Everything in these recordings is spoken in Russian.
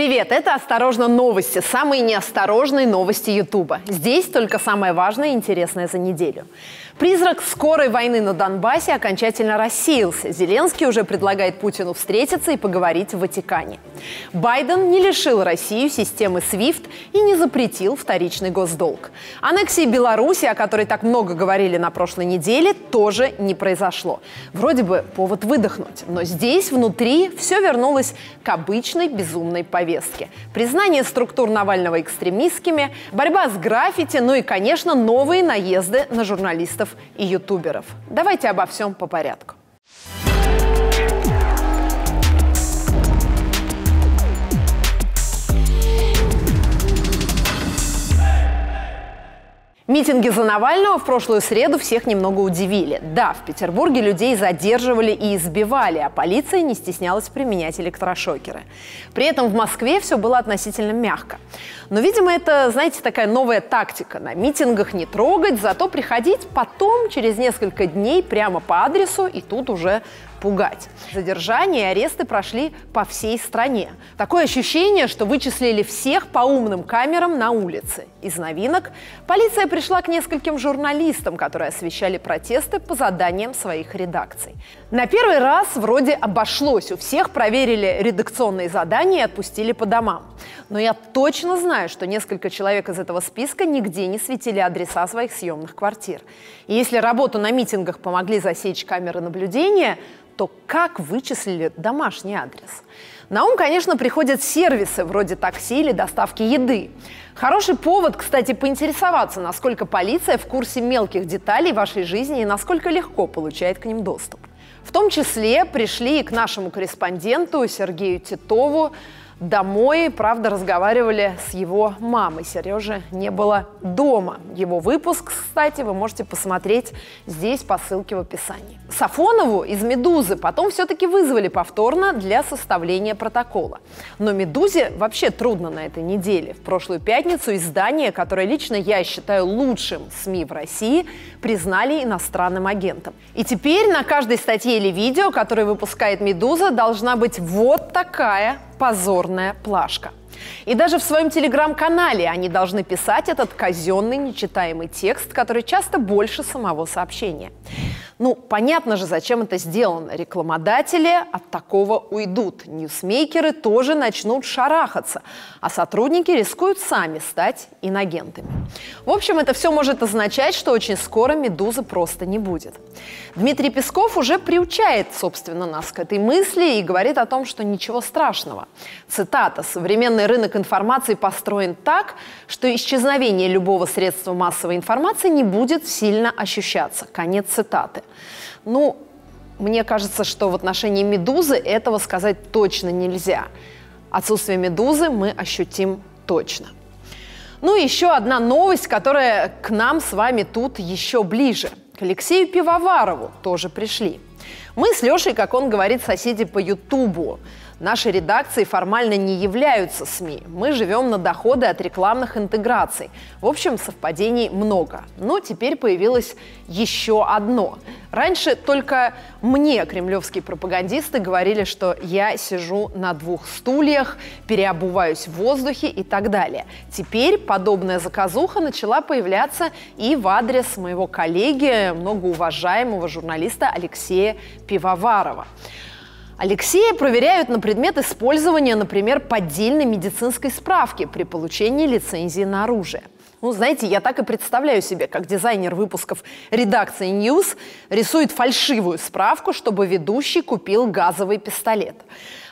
Привет, это «Осторожно новости», самые неосторожные новости Ютуба. Здесь только самое важное и интересное за неделю. Призрак скорой войны на Донбассе окончательно рассеялся. Зеленский уже предлагает Путину встретиться и поговорить в Ватикане. Байден не лишил Россию системы SWIFT и не запретил вторичный госдолг. Аннексии Беларуси, о которой так много говорили на прошлой неделе, тоже не произошло. Вроде бы повод выдохнуть, но здесь внутри все вернулось к обычной безумной повестке. Признание структур Навального экстремистскими, борьба с граффити, ну и, конечно, новые наезды на журналистов и ютуберов. Давайте обо всем по порядку. Митинги за Навального в прошлую среду всех немного удивили. Да, в Петербурге людей задерживали и избивали, а полиция не стеснялась применять электрошокеры. При этом в Москве все было относительно мягко. Но, видимо, это, знаете, такая новая тактика. На митингах не трогать, зато приходить потом, через несколько дней, прямо по адресу, и тут уже пугать. Задержания и аресты прошли по всей стране. Такое ощущение, что вычислили всех по умным камерам на улице. Из новинок полиция пришла к нескольким журналистам, которые освещали протесты по заданиям своих редакций. На первый раз вроде обошлось. У всех проверили редакционные задания и отпустили по домам. Но я точно знаю, что несколько человек из этого списка нигде не светили адреса своих съемных квартир. И если работу на митингах помогли засечь камеры наблюдения, то как вычислили домашний адрес? На ум, конечно, приходят сервисы вроде такси или доставки еды. Хороший повод, кстати, поинтересоваться, насколько полиция в курсе мелких деталей вашей жизни и насколько легко получает к ним доступ. В том числе пришли и к нашему корреспонденту Сергею Титову домой. Правда, разговаривали с его мамой. Сережи не было дома. Его выпуск, кстати, вы можете посмотреть здесь по ссылке в описании. Сафонову из «Медузы» потом все-таки вызвали повторно для составления протокола. Но «Медузе» вообще трудно на этой неделе. В прошлую пятницу издание, которое лично я считаю лучшим СМИ в России, признали иностранным агентом. И теперь на каждой статье или видео, которое выпускает «Медуза», должна быть вот такая позорная плашка. И даже в своем телеграм-канале они должны писать этот казенный нечитаемый текст, который часто больше самого сообщения. Ну, понятно же, зачем это сделано. Рекламодатели от такого уйдут. Ньюсмейкеры тоже начнут шарахаться, а сотрудники рискуют сами стать инагентами. В общем, это все может означать, что очень скоро «Медузы» просто не будет. Дмитрий Песков уже приучает, собственно, нас к этой мысли и говорит о том, что ничего страшного. Цитата: «Современный рынок информации построен так, что исчезновение любого средства массовой информации не будет сильно ощущаться». Конец цитаты. Ну, мне кажется, что в отношении «Медузы» этого сказать точно нельзя. Отсутствие «Медузы» мы ощутим точно. Ну и еще одна новость, которая к нам с вами тут еще ближе. К Алексею Пивоварову тоже пришли. Мы с Лешей, как он говорит, соседи по Ютубу. Наши редакции формально не являются СМИ. Мы живем на доходы от рекламных интеграций. В общем, совпадений много. Но теперь появилось еще одно. Раньше только мне кремлевские пропагандисты говорили, что я сижу на двух стульях, переобуваюсь в воздухе и так далее. Теперь подобная заказуха начала появляться и в адрес моего коллеги, многоуважаемого журналиста Алексея Пивоварова. Алексея проверяют на предмет использования, например, поддельной медицинской справки при получении лицензии на оружие. Ну, знаете, я так и представляю себе, как дизайнер выпусков редакции News рисует фальшивую справку, чтобы ведущий купил газовый пистолет.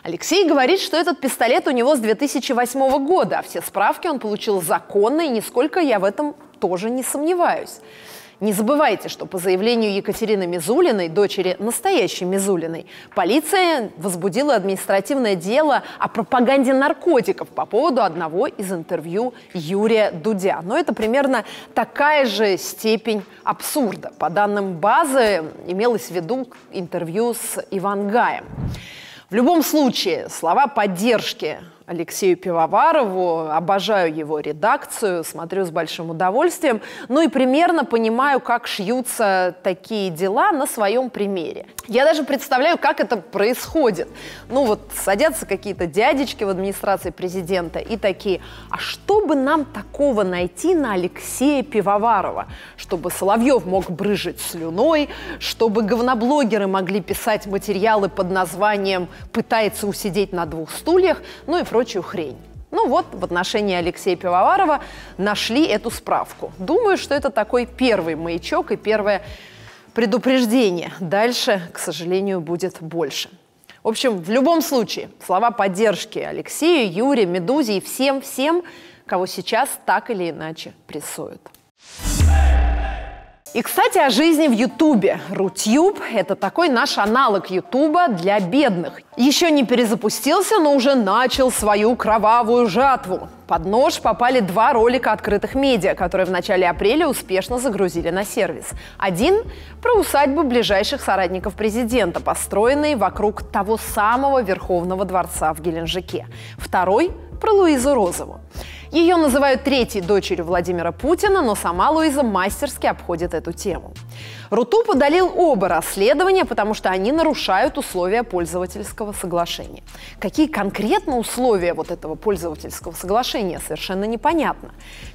Алексей говорит, что этот пистолет у него с 2008 года, а все справки он получил законно, и нисколько я в этом тоже не сомневаюсь. Не забывайте, что по заявлению Екатерины Мизулиной, дочери настоящей Мизулиной, полиция возбудила административное дело о пропаганде наркотиков по поводу одного из интервью Юрия Дудя. Но это примерно такая же степень абсурда. По данным базы, имелось в виду интервью с Иван Гаем. В любом случае, слова поддержки Алексею Пивоварову, обожаю его редакцию, смотрю с большим удовольствием, ну и примерно понимаю, как шьются такие дела на своем примере. Я даже представляю, как это происходит. Ну вот садятся какие-то дядечки в администрации президента и такие: а что бы нам такого найти на Алексея Пивоварова, чтобы Соловьев мог брызжить слюной, чтобы говноблогеры могли писать материалы под названием «Пытается усидеть на двух стульях», ну и прочую хрень. Ну вот, в отношении Алексея Пивоварова нашли эту справку. Думаю, что это такой первый маячок и первое предупреждение. Дальше, к сожалению, будет больше. В общем, в любом случае, слова поддержки Алексею, Юре, Медузе и всем-всем, кого сейчас так или иначе прессуют. И, кстати, о жизни в Ютубе. Rutube – это такой наш аналог Ютуба для бедных. Еще не перезапустился, но уже начал свою кровавую жатву. Под нож попали два ролика открытых медиа, которые в начале апреля успешно загрузили на сервис. Один – про усадьбы ближайших соратников президента, построенные вокруг того самого Верховного дворца в Геленджике. Второй – про Луизу Розову. Ее называют третьей дочерью Владимира Путина, но сама Луиза мастерски обходит эту тему. Rutube удалил оба расследования, потому что они нарушают условия пользовательского соглашения. Какие конкретно условия вот этого пользовательского соглашения, совершенно непонятно.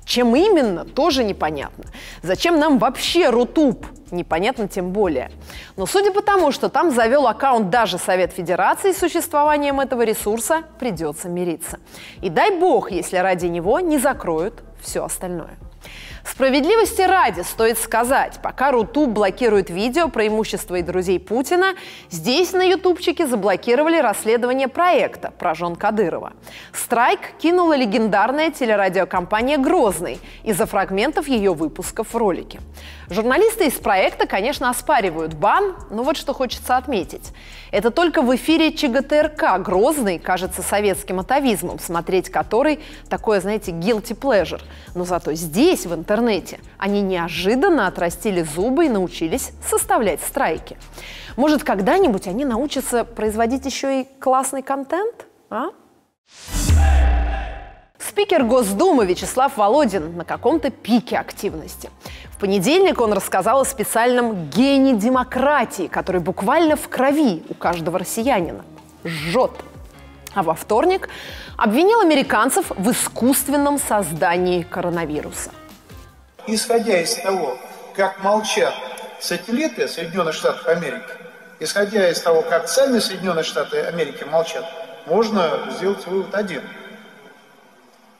Чем именно, тоже непонятно. Зачем нам вообще Rutube? Непонятно тем более. Но судя по тому, что там завел аккаунт даже Совет Федерации, с существованием этого ресурса придется мириться. И дай бог, если ради него не закроют все остальное. Справедливости ради стоит сказать, пока Rutube блокирует видео про имущество и друзей Путина, здесь на ютубчике заблокировали расследование проекта про жен Кадырова. Страйк кинула легендарная телерадиокомпания «Грозный» из-за фрагментов ее выпусков в ролике. Журналисты из проекта, конечно, оспаривают бан, но вот что хочется отметить. Это только в эфире ЧГТРК «Грозный» кажется советским атовизмом, смотреть который такое, знаете, guilty pleasure. Но зато здесь, в интернете, они неожиданно отрастили зубы и научились составлять страйки. Может, когда-нибудь они научатся производить еще и классный контент? А? Спикер Госдумы Вячеслав Володин на каком-то пике активности. В понедельник он рассказал о специальном гене демократии, который буквально в крови у каждого россиянина. Жжет. А во вторник обвинил американцев в искусственном создании коронавируса. Исходя из того, как молчат сателлиты Соединенных Штатов Америки, исходя из того, как сами Соединенные Штаты Америки молчат, можно сделать вывод один,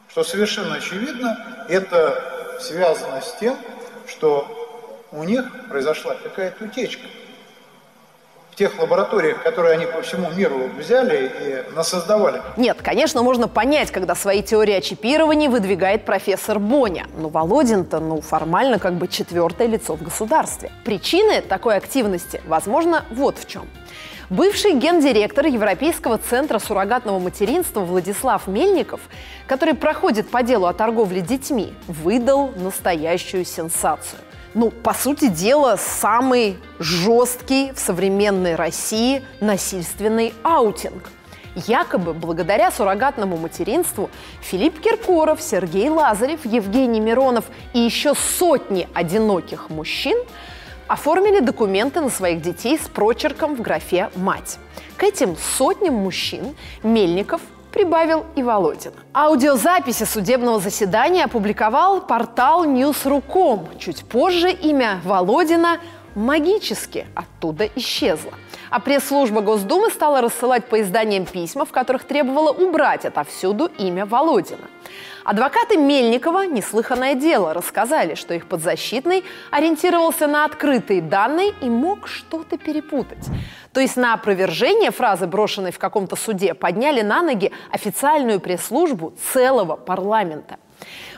что совершенно очевидно, это связано с тем, что у них произошла какая-то утечка. В тех лабораториях, которые они по всему миру взяли и насоздавали. Нет, конечно, можно понять, когда свои теории о чипировании выдвигает профессор Боня. Но Володин-то, формально как бы четвертое лицо в государстве. Причины такой активности, возможно, вот в чем. Бывший гендиректор Европейского центра суррогатного материнства Владислав Мельников, который проходит по делу о торговле детьми, выдал настоящую сенсацию. По сути дела, самый жесткий в современной России насильственный аутинг. Якобы благодаря суррогатному материнству Филипп Киркоров, Сергей Лазарев, Евгений Миронов и еще сотни одиноких мужчин оформили документы на своих детей с прочерком в графе «Мать». К этим сотням мужчин Мельников прибавил и Володин. Аудиозаписи судебного заседания опубликовал портал News.ru.com. Чуть позже имя Володина магически оттуда исчезло. А пресс-служба Госдумы стала рассылать по изданиям письма, в которых требовала убрать отовсюду имя Володина. Адвокаты Мельникова, неслыханное дело, рассказали, что их подзащитный ориентировался на открытые данные и мог что-то перепутать. То есть на опровержение фразы, брошенной в каком-то суде, подняли на ноги официальную пресс-службу целого парламента.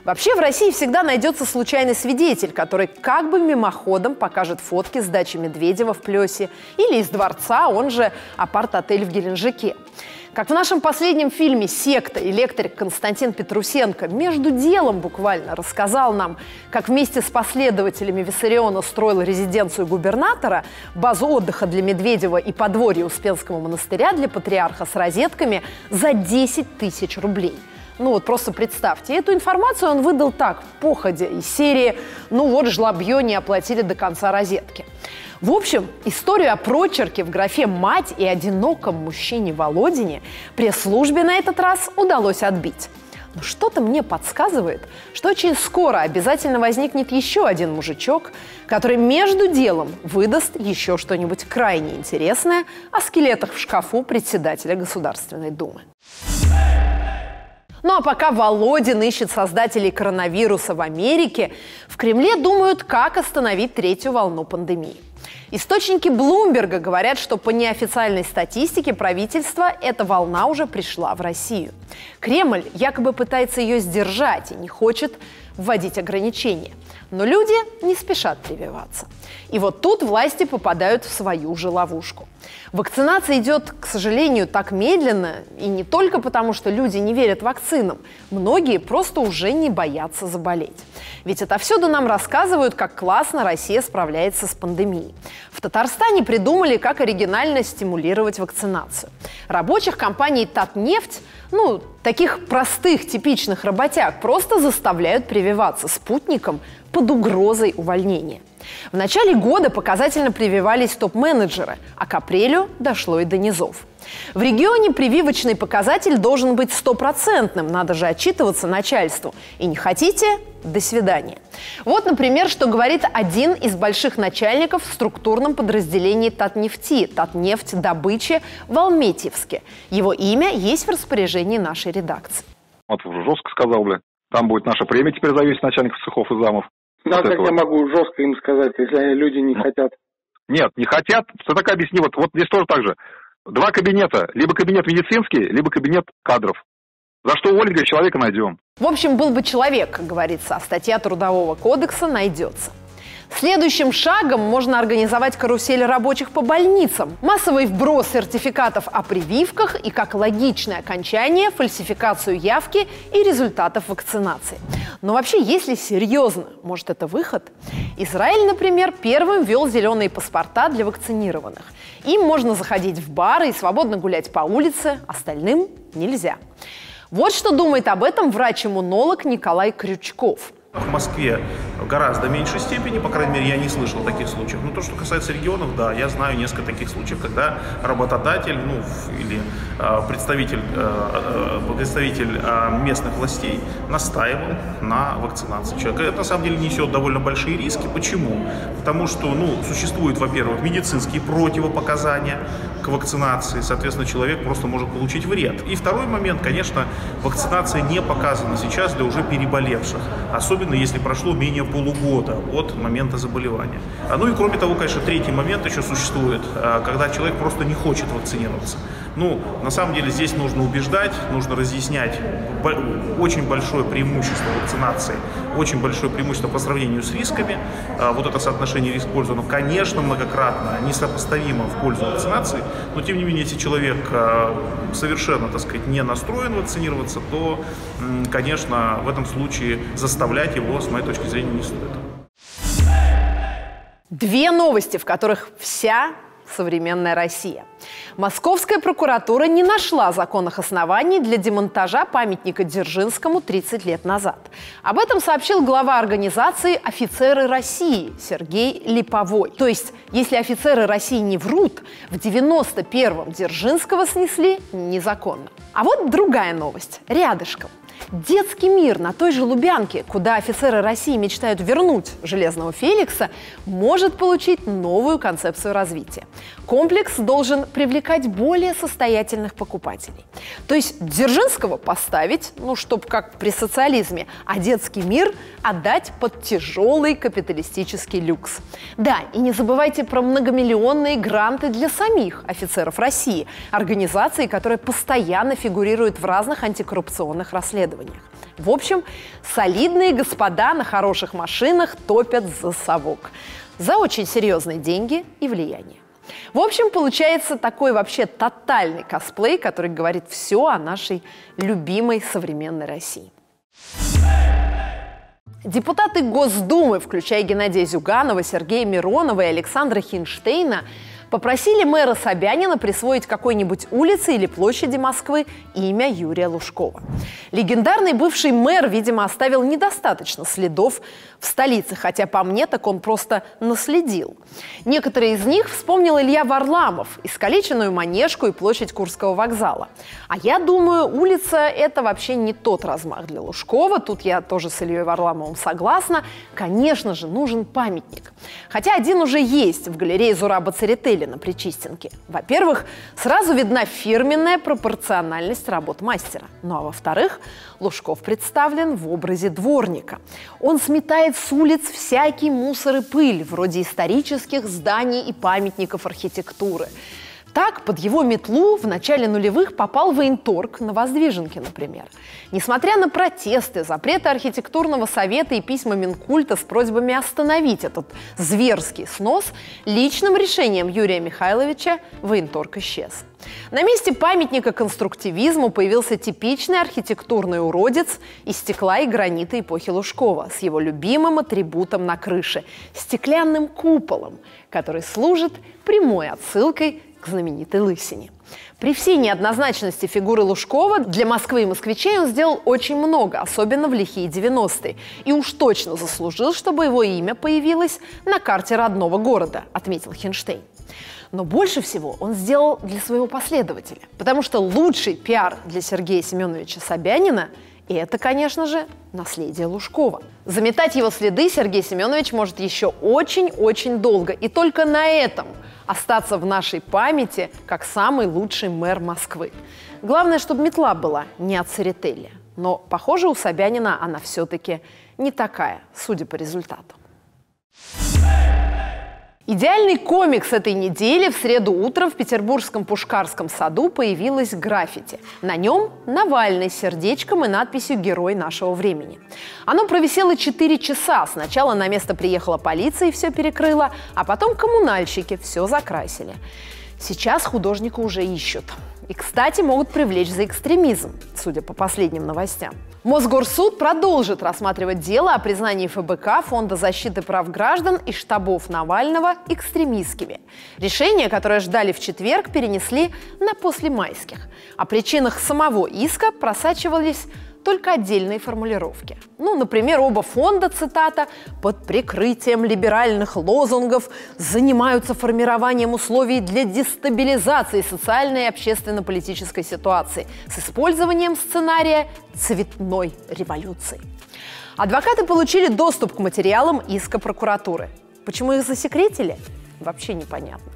Вообще в России всегда найдется случайный свидетель, который как бы мимоходом покажет фотки с дачи Медведева в Плёсе или из дворца, он же апарт-отель в Геленджике. Как в нашем последнем фильме «Секта» электрик Константин Петрусенко между делом буквально рассказал нам, как вместе с последователями Виссариона строил резиденцию губернатора, базу отдыха для Медведева и подворье Успенского монастыря для патриарха с розетками за 10 тысяч рублей. Ну вот просто представьте, эту информацию он выдал так, в походе, из серии «Ну вот, жлобье не оплатили до конца розетки». В общем, историю о прочерке в графе «Мать» и одиноком мужчине Володине пресс-службе на этот раз удалось отбить. Но что-то мне подсказывает, что очень скоро обязательно возникнет еще один мужичок, который между делом выдаст еще что-нибудь крайне интересное о скелетах в шкафу председателя Государственной Думы. Ну а пока Володин ищет создателей коронавируса в Америке, в Кремле думают, как остановить третью волну пандемии. Источники Блумберга говорят, что по неофициальной статистике правительства эта волна уже пришла в Россию. Кремль якобы пытается ее сдержать и не хочет вводить ограничения. Но люди не спешат прививаться. И вот тут власти попадают в свою же ловушку. Вакцинация идет, к сожалению, так медленно, и не только потому, что люди не верят вакцинам. Многие просто уже не боятся заболеть. Ведь отовсюду нам рассказывают, как классно Россия справляется с пандемией. В Татарстане придумали, как оригинально стимулировать вакцинацию. Рабочих компаний «Татнефть», ну, таких простых, типичных работяг, просто заставляют прививаться спутником под угрозой увольнения. В начале года показательно прививались топ-менеджеры, а к апрелю дошло и до низов. В регионе прививочный показатель должен быть стопроцентным, надо же отчитываться начальству. И не хотите – до свидания. Вот, например, что говорит один из больших начальников в структурном подразделении Татнефти, Татнефть-добычи в Алметьевске. Его имя есть в распоряжении нашей редакции. Вот жестко сказал, бля. Там будет наша премия теперь зависеть начальников цехов и замов. Ну, как я могу жестко им сказать, если люди не хотят? Нет, не хотят. Что так объясни? Вот здесь тоже так же. Два кабинета. Либо кабинет медицинский, либо кабинет кадров. За что уволить человека найдем. В общем, был бы человек, как говорится, а статья Трудового кодекса найдется. Следующим шагом можно организовать карусель рабочих по больницам, массовый вброс сертификатов о прививках и, как логичное окончание, фальсификацию явки и результатов вакцинации. Но вообще, если серьезно, может, это выход? Израиль, например, первым ввел зеленые паспорта для вакцинированных. Им можно заходить в бары и свободно гулять по улице, остальным нельзя. Вот что думает об этом врач-иммунолог Николай Крючков. В Москве в гораздо меньшей степени, по крайней мере, я не слышал таких случаев. Но то, что касается регионов, да, я знаю несколько таких случаев, когда работодатель, ну, или представитель местных властей настаивал на вакцинации человека. Это, на самом деле, несет довольно большие риски. Почему? Потому что, ну, существуют, во-первых, медицинские противопоказания к вакцинации, соответственно, человек просто может получить вред. И второй момент, конечно, вакцинация не показана сейчас для уже переболевших, особенно если прошло менее полугода от момента заболевания. Ну и кроме того, конечно, третий момент еще существует, когда человек просто не хочет вакцинироваться. Ну, на самом деле здесь нужно убеждать, нужно разъяснять. Очень большое преимущество вакцинации, очень большое преимущество по сравнению с рисками. Вот это соотношение риск-пользу, оно, конечно, многократно несопоставимо в пользу вакцинации, но тем не менее, если человек совершенно, так сказать, не настроен вакцинироваться, то, конечно, в этом случае заставлять его, с моей точки зрения, не стоит. Две новости, в которых вся современная Россия. Московская прокуратура не нашла законных оснований для демонтажа памятника Дзержинскому 30 лет назад. Об этом сообщил глава организации «Офицеры России» Сергей Липовой. То есть, если офицеры России не врут, в 91-м Дзержинского снесли незаконно. А вот другая новость, рядышком. Детский мир на той же Лубянке, куда офицеры России мечтают вернуть Железного Феликса, может получить новую концепцию развития. Комплекс должен привлекать более состоятельных покупателей. То есть Дзержинского поставить, ну, чтоб как при социализме, а детский мир отдать под тяжелый капиталистический люкс. Да, и не забывайте про многомиллионные гранты для самих офицеров России, организации, которая постоянно фигурирует в разных антикоррупционных расследованиях. В общем, солидные господа на хороших машинах топят за совок. За очень серьезные деньги и влияние. В общем, получается такой вообще тотальный косплей, который говорит все о нашей любимой современной России. Депутаты Госдумы, включая Геннадия Зюганова, Сергея Миронова и Александра Хинштейна, попросили мэра Собянина присвоить какой-нибудь улице или площади Москвы имя Юрия Лужкова. Легендарный бывший мэр, видимо, оставил недостаточно следов в столице, хотя по мне так он просто наследил. Некоторые из них вспомнил Илья Варламов, искалеченную Манежку и площадь Курского вокзала. А я думаю, улица – это вообще не тот размах для Лужкова, тут я тоже с Ильей Варламовым согласна, конечно же, нужен памятник. Хотя один уже есть в галерее Зураба Церетели на Причистенке. Во-первых, сразу видна фирменная пропорциональность работ мастера. Ну а во-вторых, Лужков представлен в образе дворника. Он сметает с улиц всякий мусор и пыль, вроде исторических зданий и памятников архитектуры. Так, под его метлу в начале нулевых попал военторг на Воздвиженке, например. Несмотря на протесты, запреты архитектурного совета и письма Минкульта с просьбами остановить этот зверский снос, личным решением Юрия Михайловича военторг исчез. На месте памятника конструктивизму появился типичный архитектурный уродец из стекла и гранита эпохи Лужкова с его любимым атрибутом на крыше – стеклянным куполом, который служит прямой отсылкой к знаменитой лысине. При всей неоднозначности фигуры Лужкова для Москвы и москвичей он сделал очень много, особенно в лихие 90-е, и уж точно заслужил, чтобы его имя появилось на карте родного города, отметил Хинштейн. Но больше всего он сделал для своего последователя, потому что лучший пиар для Сергея Семеновича Собянина – это, конечно же, наследие Лужкова. Заметать его следы Сергей Семенович может еще очень-очень долго, и только на этом остаться в нашей памяти как самый лучший мэр Москвы. Главное, чтобы метла была не от Церетели. Но, похоже, у Собянина она все-таки не такая, судя по результату. Идеальный комикс этой недели. В среду утром в петербургском Пушкарском саду появилось граффити. На нем Навальный с сердечком и надписью «Герой нашего времени». Оно провисело 4 часа. Сначала на место приехала полиция и все перекрыла, а потом коммунальщики все закрасили. Сейчас художника уже ищут. И, кстати, могут привлечь за экстремизм, судя по последним новостям. Мосгорсуд продолжит рассматривать дело о признании ФБК, Фонда защиты прав граждан и штабов Навального экстремистскими. Решение, которое ждали в четверг, перенесли на послемайских. О причинах самого иска просачивались только отдельные формулировки. Ну, например, оба фонда, цитата, «под прикрытием либеральных лозунгов занимаются формированием условий для дестабилизации социальной и общественно-политической ситуации с использованием сценария цветной революции». Адвокаты получили доступ к материалам иска прокуратуры. Почему их засекретили? Вообще непонятно.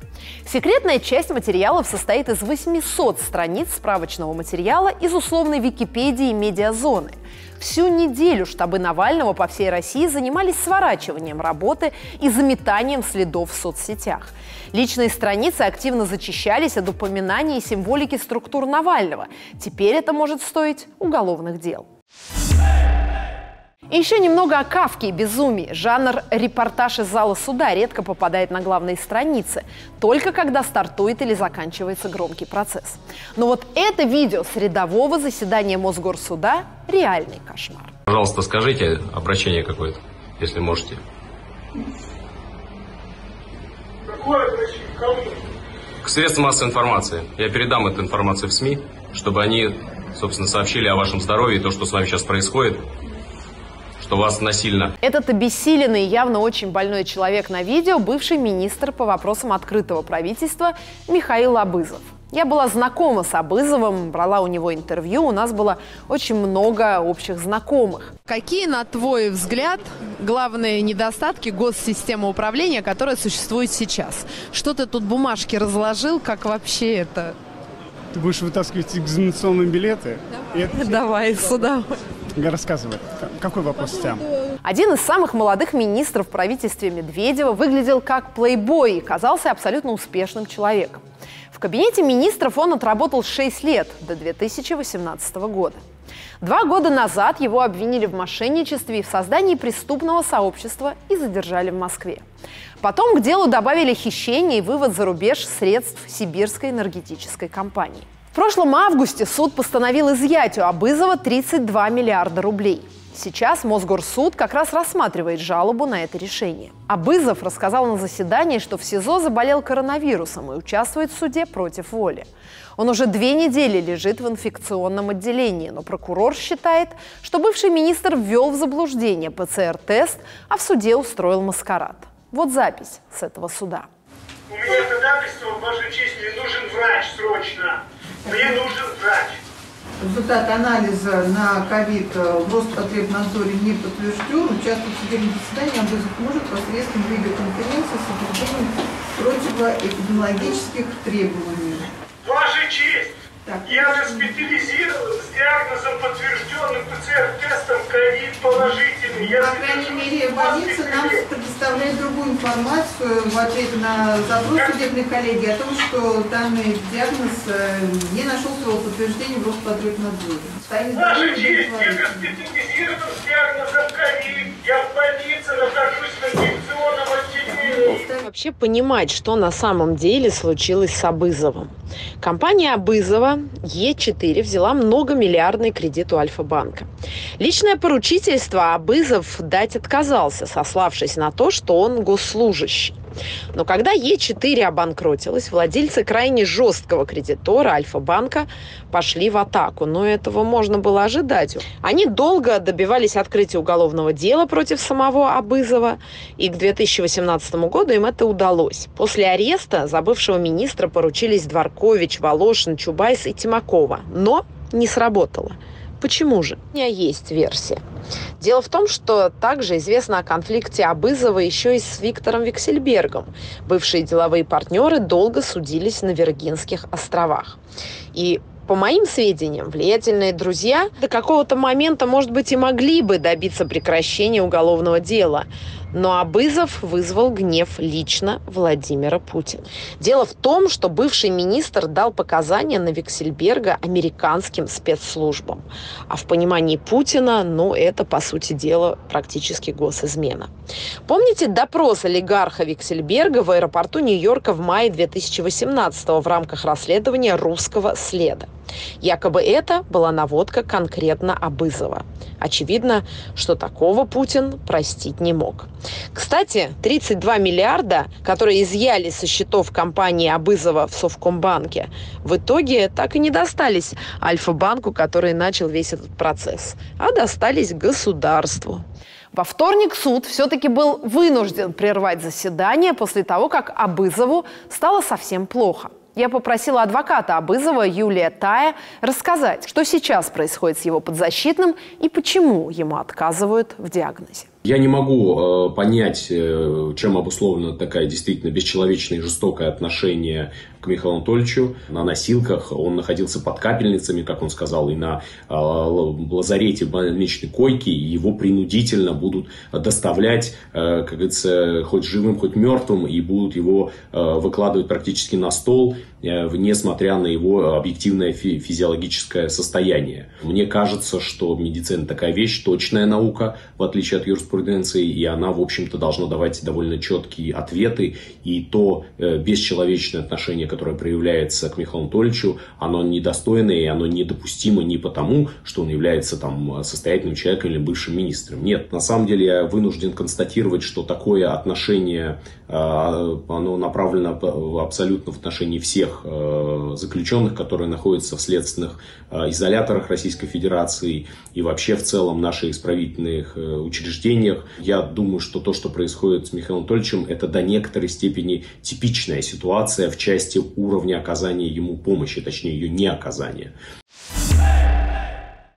Секретная часть материалов состоит из 800 страниц справочного материала из условной Википедии и медиазоны. Всю неделю штабы Навального по всей России занимались сворачиванием работы и заметанием следов в соцсетях. Личные страницы активно зачищались от упоминаний и символики структур Навального. Теперь это может стоить уголовных дел. И еще немного о Кавке и безумии. Жанр «репортаж из зала суда» редко попадает на главные страницы, только когда стартует или заканчивается громкий процесс. Но вот это видео с рядового заседания Мосгорсуда – реальный кошмар. Пожалуйста, скажите обращение какое-то, если можете. Какое обращение? К кому? К средствам массовой информации. Я передам эту информацию в СМИ, чтобы они, собственно, сообщили о вашем здоровье и то, что с вами сейчас происходит. Что вас насильно. Этот обессиленный и явно очень больной человек на видео – бывший министр по вопросам открытого правительства Михаил Абызов. Я была знакома с Абызовым, брала у него интервью, у нас было очень много общих знакомых. Какие, на твой взгляд, главные недостатки госсистемы управления, которая существует сейчас? Что ты тут бумажки разложил, как вообще это? Ты будешь вытаскивать экзаменационные билеты? Давай, сюда. Рассказывай, какой вопрос с тем? Один из самых молодых министров в правительстве Медведева выглядел как плейбой и казался абсолютно успешным человеком. В кабинете министров он отработал 6 лет, до 2018 года. 2 года назад его обвинили в мошенничестве и в создании преступного сообщества и задержали в Москве. Потом к делу добавили хищение и вывод за рубеж средств сибирской энергетической компании. В прошлом августе суд постановил изъять у Абызова 32 миллиарда рублей. Сейчас Мосгорсуд как раз рассматривает жалобу на это решение. Абызов рассказал на заседании, что в СИЗО заболел коронавирусом и участвует в суде против воли. Он уже 2 недели лежит в инфекционном отделении, но прокурор считает, что бывший министр ввел в заблуждение ПЦР-тест, а в суде устроил маскарад. Вот запись с этого суда. У меня ходатайство, Ваша честь, мне нужен врач срочно. Мне нужен врач. Результат анализа на ковид в Роспотребнадзоре не подтвержден. Участвует в судебном заседании, Абызов может посредством видеоконференции с соблюдением противоэпидемиологических требований. Ваша честь, так. Я госпитализирован с диагнозом, подтвержденным ПЦР-тестом ковид положительный. По крайней мере, больница нам предоставляет другую информацию в ответ на запрос судебной коллегии о том, что данный диагноз не нашел своего подтверждения в Роспотребнадзоре. Ваша честь, я госпитализирован с диагнозом ковид. Я в больнице нахожусь в инфекционном отделении. Вообще понимать, что на самом деле случилось с Абызовым. Компания Абызова Е4 взяла многомиллиардный кредит у Альфа-банка. Личное поручительство Абызов дать отказался, сославшись на то, что он госслужащий. Но когда Е4 обанкротилась, владельцы крайне жесткого кредитора Альфа-банка пошли в атаку. Но этого можно было ожидать. Они долго добивались открытия уголовного дела против самого Абызова, и к 2018 году им это удалось. После ареста за бывшего министра поручились Дворкович, Волошин, Чубайс и Тимакова. Но не сработало. Почему же? У меня есть версия. Дело в том, что также известно о конфликте Абызова еще и с Виктором Вексельбергом. Бывшие деловые партнеры долго судились на Виргинских островах. И, по моим сведениям, влиятельные друзья до какого-то момента, может быть, и могли бы добиться прекращения уголовного дела. Но Абызов вызвал гнев лично Владимира Путина. Дело в том, что бывший министр дал показания на Вексельберга американским спецслужбам. А в понимании Путина, это, по сути дела, практически госизмена. Помните допрос олигарха Вексельберга в аэропорту Нью-Йорка в мае 2018-го в рамках расследования русского следа? Якобы это была наводка конкретно Абызова. Очевидно, что такого Путин простить не мог. Кстати, 32 миллиарда, которые изъяли со счетов компании Абызова в Совкомбанке, в итоге так и не достались Альфа-банку, который начал весь этот процесс, а достались государству. Во вторник суд все-таки был вынужден прервать заседание после того, как Абызову стало совсем плохо. Я попросила адвоката Абызова Юлия Тая рассказать, что сейчас происходит с его подзащитным и почему ему отказывают в диагнозе. Я не могу понять, чем обусловлено такое действительно бесчеловечное и жестокое отношение к Михаилу Анатольевичу. На носилках он находился под капельницами, как он сказал, и на лазарете больничной койки. Его принудительно будут доставлять, как говорится, хоть живым, хоть мертвым, и будут его выкладывать практически на стол, несмотря на его объективное физиологическое состояние. Мне кажется, что медицина такая вещь, точная наука, в отличие от юриспруденции, и она, в общем-то, должна давать довольно четкие ответы. И то бесчеловечное отношение, которое проявляется к Михаилу Анатольевичу, оно недостойное и оно недопустимо не потому, что он является там состоятельным человеком или бывшим министром. Нет, на самом деле я вынужден констатировать, что такое отношение, оно направлено абсолютно в отношении всех заключенных, которые находятся в следственных изоляторах Российской Федерации и вообще в целом наших исправительных учреждениях. Я думаю, что то, что происходит с Михаилом Анатольевичем, это до некоторой степени типичная ситуация в части уровня оказания ему помощи, точнее ее не оказания.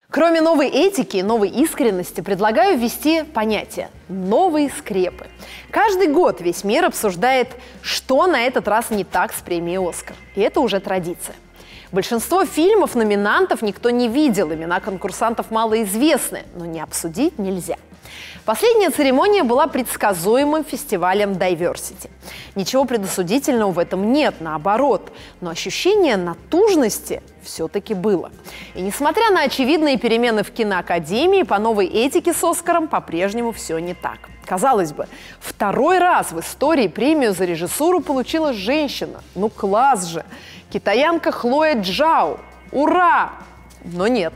Кроме новой этики и новой искренности, предлагаю ввести понятие «новые скрепы». Каждый год весь мир обсуждает, что на этот раз не так с премией «Оскар». И это уже традиция. Большинство фильмов номинантов никто не видел, имена конкурсантов малоизвестны, но не обсудить нельзя. Последняя церемония была предсказуемым фестивалем Diversity. Ничего предосудительного в этом нет, наоборот, но ощущение натужности все-таки было. И несмотря на очевидные перемены в киноакадемии, по новой этике с Оскаром по-прежнему все не так. Казалось бы, второй раз в истории премию за режиссуру получила женщина. Ну класс же! Китаянка Хлоя Джао. Ура! Но нет.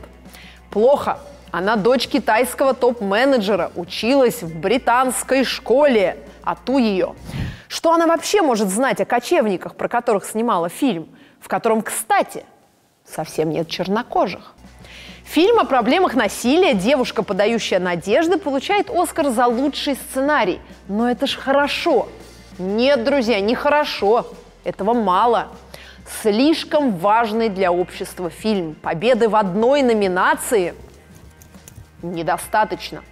Плохо. Она дочь китайского топ-менеджера, училась в британской школе. А ту ее. Что она вообще может знать о кочевниках, про которых снимала фильм, в котором, кстати, совсем нет чернокожих? Фильм о проблемах насилия «Девушка, подающая надежды» получает Оскар за лучший сценарий. Но это ж хорошо. Нет, друзья, не хорошо. Этого мало. Слишком важный для общества фильм. Победы в одной номинации недостаточно.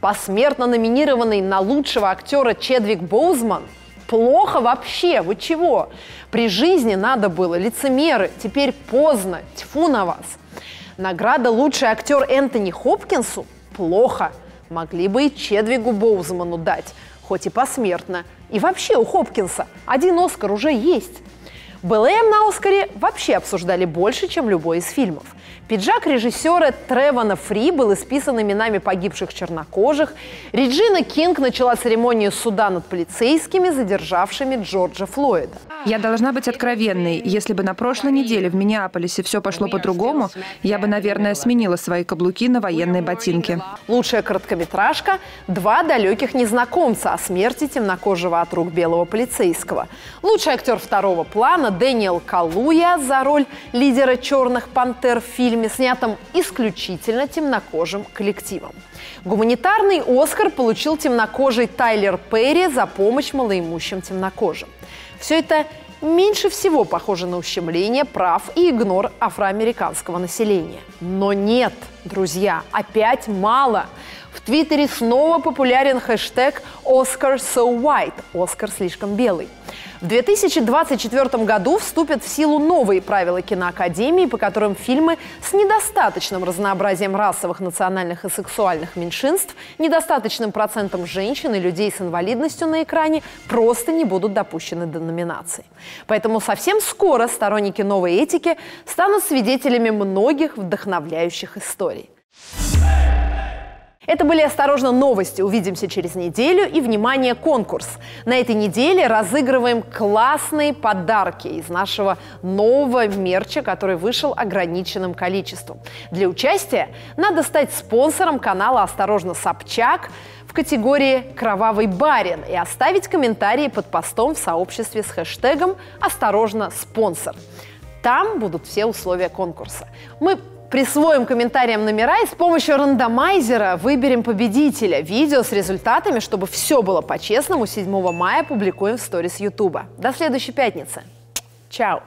Посмертно номинированный на лучшего актера Чедвик Боузман? Плохо вообще, вы чего? При жизни надо было, лицемеры, теперь поздно, тьфу на вас. Награда «Лучший актер» Энтони Хопкинсу? Плохо. Могли бы и Чедвигу Боузману дать, хоть и посмертно. И вообще у Хопкинса один «Оскар» уже есть. БЛМ на «Оскаре» вообще обсуждали больше, чем любой из фильмов. Пиджак режиссера Тревона Фри был исписан именами погибших чернокожих. Реджина Кинг начала церемонию суда над полицейскими, задержавшими Джорджа Флойда. Я должна быть откровенной. Если бы на прошлой неделе в Миннеаполисе все пошло по-другому, я бы, наверное, сменила свои каблуки на военные ботинки. Лучшая короткометражка – «Два далеких незнакомца» о смерти темнокожего от рук белого полицейского. Лучший актер второго плана Дэниел Калуя за роль лидера «Черных пантер» в фильме, снятом исключительно темнокожим коллективом. Гуманитарный «Оскар» получил темнокожий Тайлер Перри за помощь малоимущим темнокожим. Все это меньше всего похоже на ущемление прав и игнор афроамериканского населения. Но нет, друзья, опять мало. В Твиттере снова популярен хэштег «Oscar so white» – «Оскар слишком белый». В 2024 году вступят в силу новые правила киноакадемии, по которым фильмы с недостаточным разнообразием расовых, национальных и сексуальных меньшинств, недостаточным процентом женщин и людей с инвалидностью на экране просто не будут допущены до номинации. Поэтому совсем скоро сторонники новой этики станут свидетелями многих вдохновляющих историй. Это были «Осторожно, новости». Увидимся через неделю. И, внимание, конкурс. На этой неделе разыгрываем классные подарки из нашего нового мерча, который вышел ограниченным количеством. Для участия надо стать спонсором канала «Осторожно, Собчак» в категории «Кровавый барин» и оставить комментарии под постом в сообществе с хэштегом «Осторожно, спонсор». Там будут все условия конкурса. Мы присвоим комментариям номера и с помощью рандомайзера выберем победителя. Видео с результатами, чтобы все было по-честному, 7 мая публикуем в сторис Ютуба. До следующей пятницы. Чао!